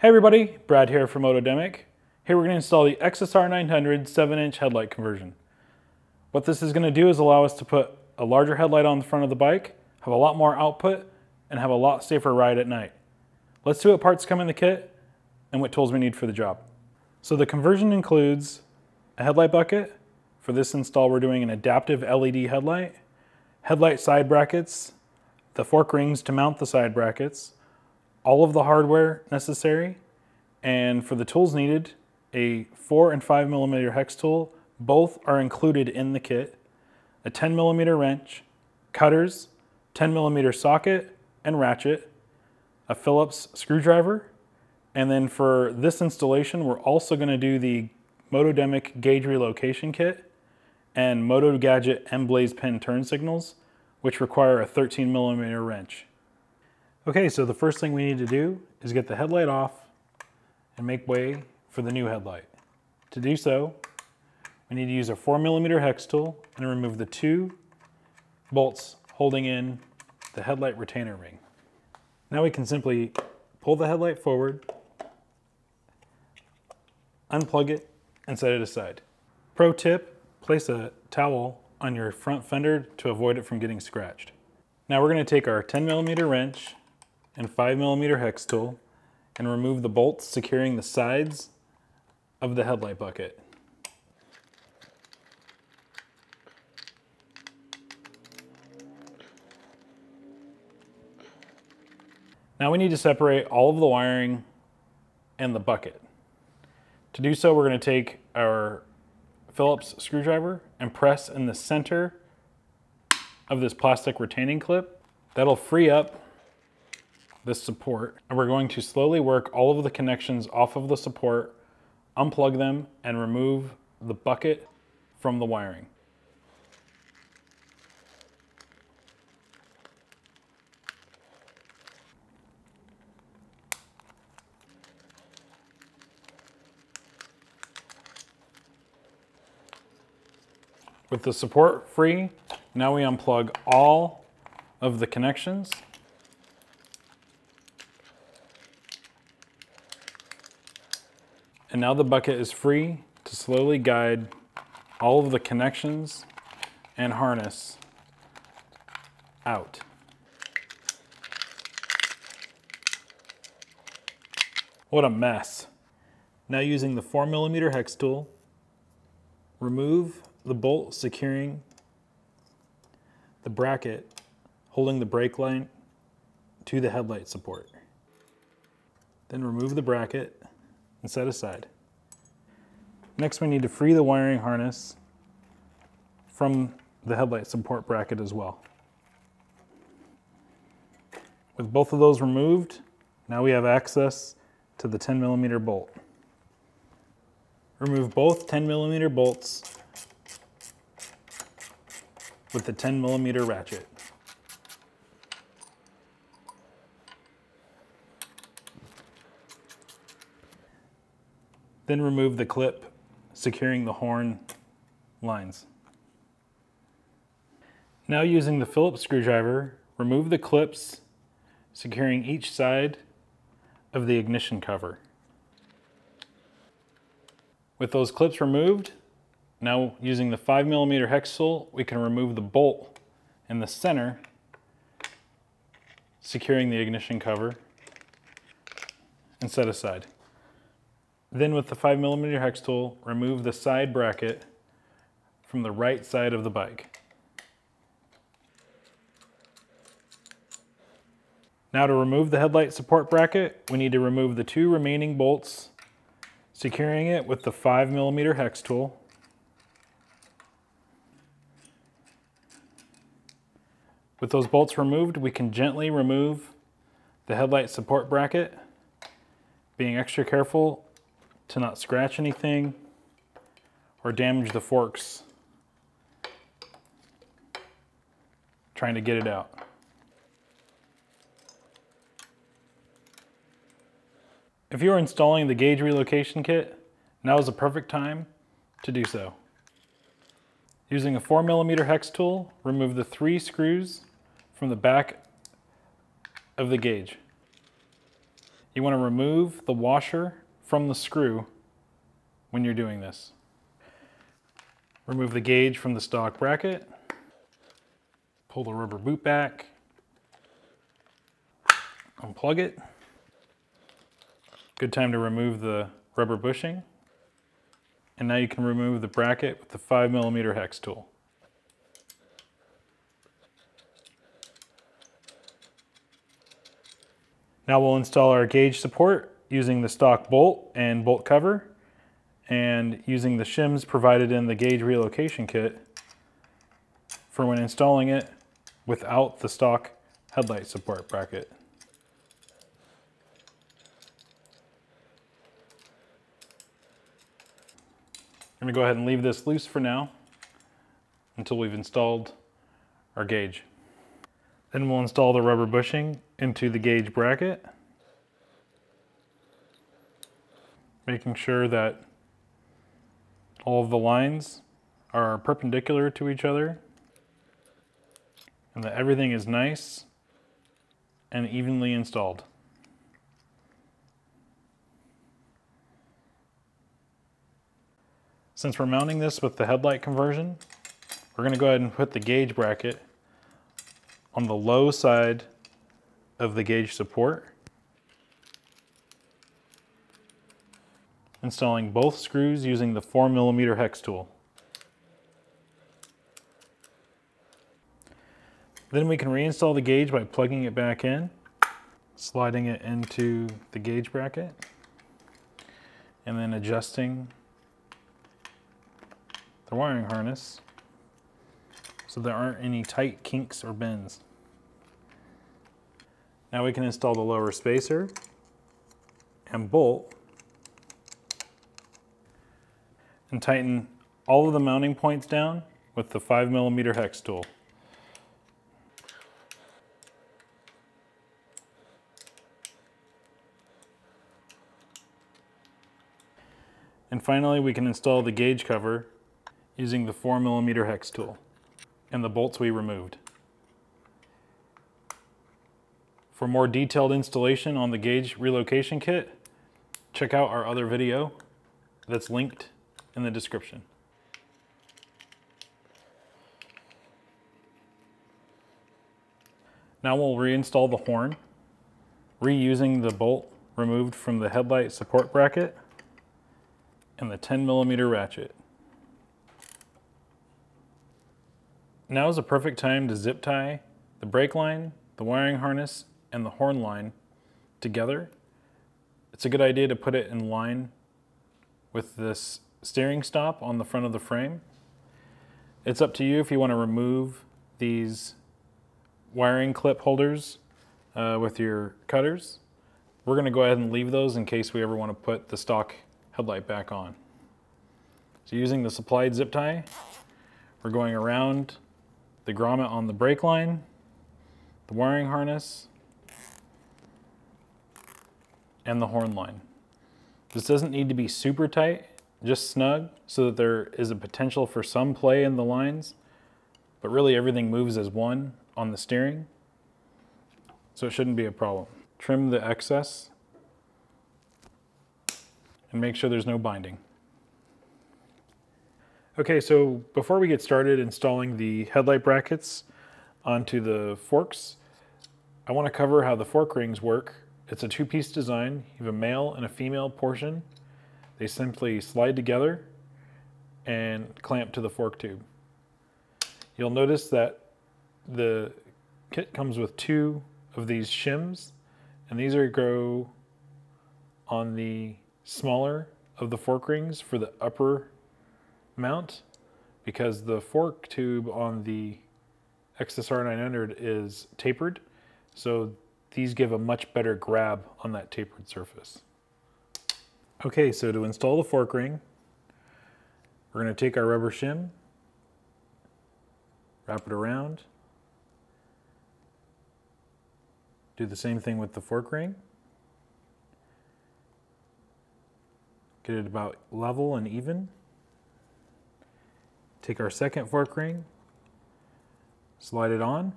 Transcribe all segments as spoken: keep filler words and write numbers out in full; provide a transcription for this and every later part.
Hey everybody, Brad here from Motodemic. Here we're going to install the X S R nine hundred seven inch headlight conversion. What this is going to do is allow us to put a larger headlight on the front of the bike, have a lot more output, and have a lot safer ride at night. Let's see what parts come in the kit and what tools we need for the job. So the conversion includes a headlight bucket. For this install we're doing an adaptive L E D headlight, headlight side brackets, the fork rings to mount the side brackets, all of the hardware necessary, and for the tools needed, a four and five millimeter hex tool, both are included in the kit, a ten millimeter wrench, cutters, ten millimeter socket and ratchet, a Phillips screwdriver, and then for this installation, we're also gonna do the Motodemic gauge relocation kit and MotoGadget emblaze pin turn signals, which require a thirteen millimeter wrench. Okay, so the first thing we need to do is get the headlight off and make way for the new headlight. To do so, we need to use a four millimeter hex tool and remove the two bolts holding in the headlight retainer ring. Now we can simply pull the headlight forward, unplug it, and set it aside. Pro tip, place a towel on your front fender to avoid it from getting scratched. Now we're going to take our ten millimeter wrench and five millimeter hex tool and remove the bolts securing the sides of the headlight bucket. Now we need to separate all of the wiring and the bucket. To do so, we're going to take our Phillips screwdriver and press in the center of this plastic retaining clip. That'll free up this support, and we're going to slowly work all of the connections off of the support, unplug them, and remove the bucket from the wiring. With the support free, now we unplug all of the connections. And now the bucket is free to slowly guide all of the connections and harness out. What a mess. Now using the four millimeter hex tool, remove the bolt securing the bracket holding the brake line to the headlight support. Then remove the bracket and set aside. Next, we need to free the wiring harness from the headlight support bracket as well. With both of those removed, now we have access to the ten millimeter bolt. Remove both ten millimeter bolts with the ten millimeter ratchet. Then remove the clip securing the horn lines. Now using the Phillips screwdriver, remove the clips securing each side of the ignition cover. With those clips removed, now using the five millimeter hex tool, we can remove the bolt in the center securing the ignition cover and set aside. Then with the five millimeter hex tool, remove the side bracket from the right side of the bike. Now to remove the headlight support bracket, we need to remove the two remaining bolts, securing it with the five millimeter hex tool. With those bolts removed, we can gently remove the headlight support bracket, being extra careful to not scratch anything or damage the forks trying to get it out. If you are installing the gauge relocation kit, now is the perfect time to do so. Using a four millimeter hex tool, remove the three screws from the back of the gauge. You want to remove the washer from the screw when you're doing this. Remove the gauge from the stock bracket. Pull the rubber boot back. Unplug it. Good time to remove the rubber bushing. And now you can remove the bracket with the five millimeter hex tool. Now we'll install our gauge support using the stock bolt and bolt cover, and using the shims provided in the gauge relocation kit for when installing it without the stock headlight support bracket. I'm gonna go ahead and leave this loose for now until we've installed our gauge. Then we'll install the rubber bushing into the gauge bracket, making sure that all of the lines are perpendicular to each other and that everything is nice and evenly installed. Since we're mounting this with the headlight conversion, we're going to go ahead and put the gauge bracket on the low side of the gauge support, installing both screws using the four millimeter hex tool. Then we can reinstall the gauge by plugging it back in, sliding it into the gauge bracket, and then adjusting the wiring harness so there aren't any tight kinks or bends. Now we can install the lower spacer and bolt and tighten all of the mounting points down with the five millimeter hex tool. And finally, we can install the gauge cover using the four millimeter hex tool and the bolts we removed. For more detailed installation on the gauge relocation kit, check out our other video that's linked in the description. Now we'll reinstall the horn, reusing the bolt removed from the headlight support bracket and the ten millimeter ratchet. Now is a perfect time to zip tie the brake line, the wiring harness, and the horn line together. It's a good idea to put it in line with this steering stop on the front of the frame. It's up to you if you want to remove these wiring clip holders uh, with your cutters. We're going to go ahead and leave those in case we ever want to put the stock headlight back on. So using the supplied zip tie, we're going around the grommet on the brake line, the wiring harness, and the horn line. This doesn't need to be super tight, just snug, so that there is a potential for some play in the lines, but really everything moves as one on the steering, so it shouldn't be a problem. Trim the excess and make sure there's no binding. Okay, so before we get started installing the headlight brackets onto the forks, I want to cover how the fork rings work. It's a two-piece design. You have a male and a female portion. They simply slide together and clamp to the fork tube. You'll notice that the kit comes with two of these shims, and these are go on the smaller of the fork rings for the upper mount, because the fork tube on the X S R nine hundred is tapered, so these give a much better grab on that tapered surface. Okay, so to install the fork ring, we're going to take our rubber shim, wrap it around, do the same thing with the fork ring, get it about level and even, take our second fork ring, slide it on.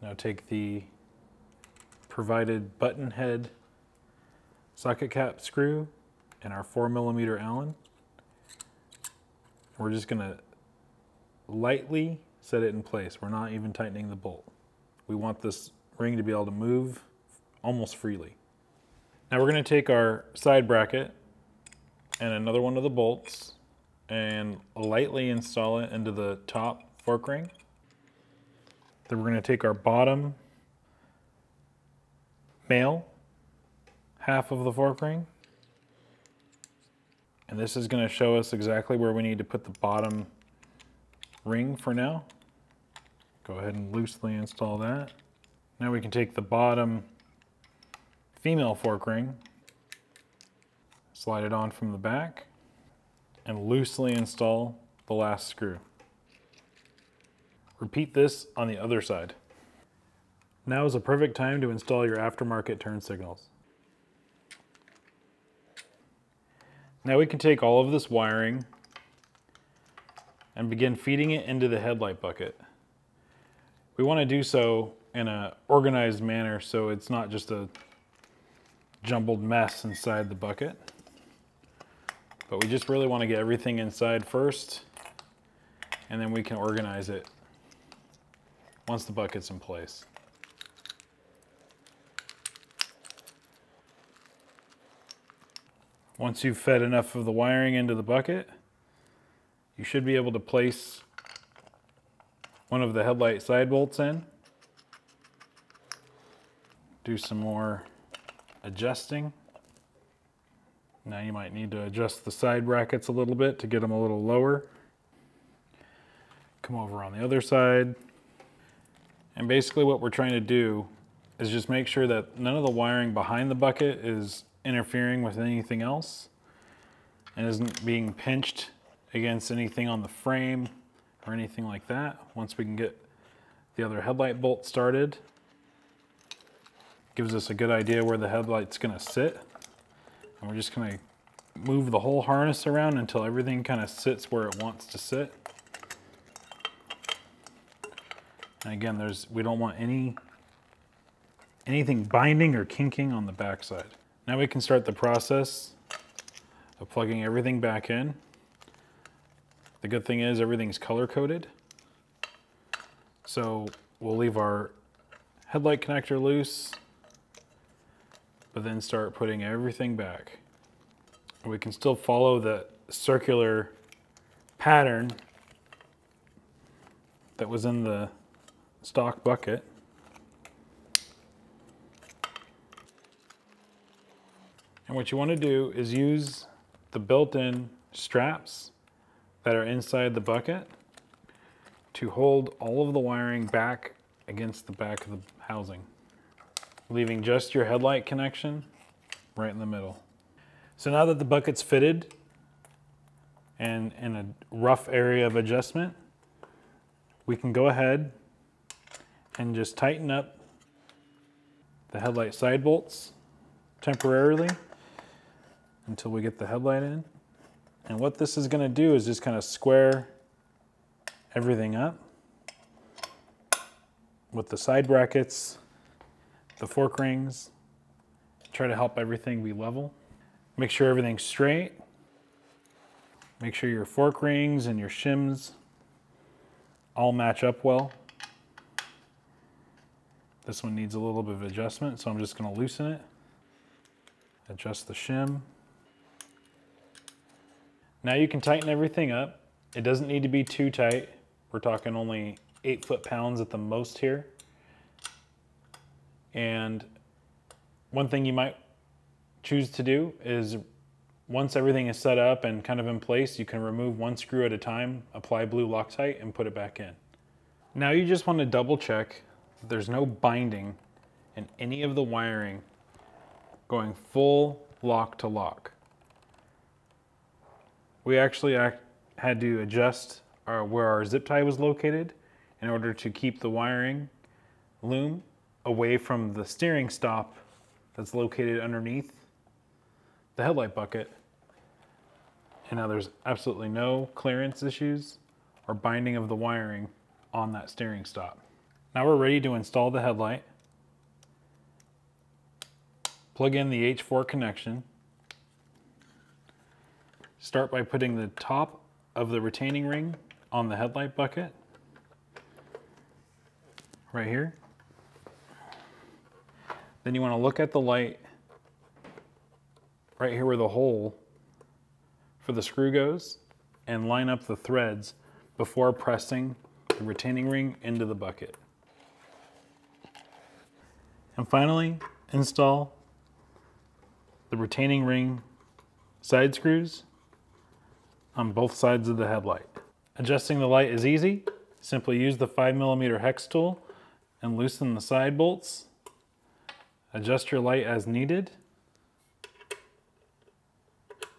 Now take the provided button head, socket cap screw, and our four millimeter Allen. We're just gonna lightly set it in place. We're not even tightening the bolt. We want this ring to be able to move almost freely. Now we're gonna take our side bracket and another one of the bolts and lightly install it into the top fork ring. Then we're gonna take our bottom male half of the fork ring. And this is gonna show us exactly where we need to put the bottom ring for now. Go ahead and loosely install that. Now we can take the bottom female fork ring, slide it on from the back, and loosely install the last screw. Repeat this on the other side. Now is a perfect time to install your aftermarket turn signals. Now we can take all of this wiring and begin feeding it into the headlight bucket. We want to do so in an organized manner so it's not just a jumbled mess inside the bucket. But we just really want to get everything inside first, and then we can organize it once the bucket's in place. Once you've fed enough of the wiring into the bucket, you should be able to place one of the headlight side bolts in. Do some more adjusting. Now you might need to adjust the side brackets a little bit to get them a little lower. Come over on the other side. And basically what we're trying to do is just make sure that none of the wiring behind the bucket is interfering with anything else and isn't being pinched against anything on the frame or anything like that. Once we can get the other headlight bolt started, gives us a good idea where the headlight's gonna sit. And we're just gonna move the whole harness around until everything kind of sits where it wants to sit. And again, there's we don't want any anything binding or kinking on the backside. Now we can start the process of plugging everything back in. The good thing is everything's color coded. So we'll leave our headlight connector loose, but then start putting everything back. We can still follow the circular pattern that was in the stock bucket. And what you want to do is use the built-in straps that are inside the bucket to hold all of the wiring back against the back of the housing, leaving just your headlight connection right in the middle. So now that the bucket's fitted and in a rough area of adjustment, we can go ahead and just tighten up the headlight side bolts temporarily until we get the headlight in. And what this is gonna do is just kind of square everything up with the side brackets, the fork rings, try to help everything be level. Make sure everything's straight. Make sure your fork rings and your shims all match up well. This one needs a little bit of adjustment, so I'm just gonna loosen it. Adjust the shim. Now you can tighten everything up. It doesn't need to be too tight. We're talking only eight foot-pounds at the most here. And one thing you might choose to do is once everything is set up and kind of in place, you can remove one screw at a time, apply blue Loctite, and put it back in. Now you just want to double check that there's no binding in any of the wiring going full lock to lock. We actually act, had to adjust our, where our zip tie was located in order to keep the wiring loom away from the steering stop that's located underneath the headlight bucket. And now there's absolutely no clearance issues or binding of the wiring on that steering stop. Now we're ready to install the headlight. plug in the H four connection. Start by putting the top of the retaining ring on the headlight bucket, right here. Then you want to look at the light right here where the hole for the screw goes and line up the threads before pressing the retaining ring into the bucket. And finally, install the retaining ring side screws on both sides of the headlight. Adjusting the light is easy. Simply use the five millimeter hex tool and loosen the side bolts. Adjust your light as needed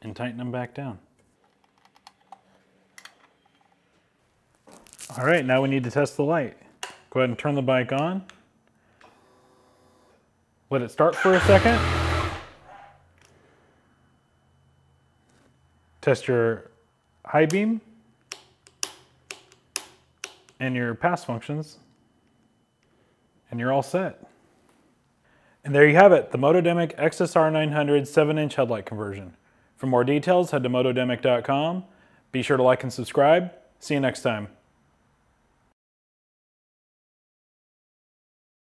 and tighten them back down. All right, now we need to test the light. Go ahead and turn the bike on. Let it start for a second. Test your high beam and your pass functions, and you're all set. And there you have it, the Motodemic X S R nine hundred seven inch headlight conversion. For more details, head to motodemic dot com. Be sure to like and subscribe. See you next time.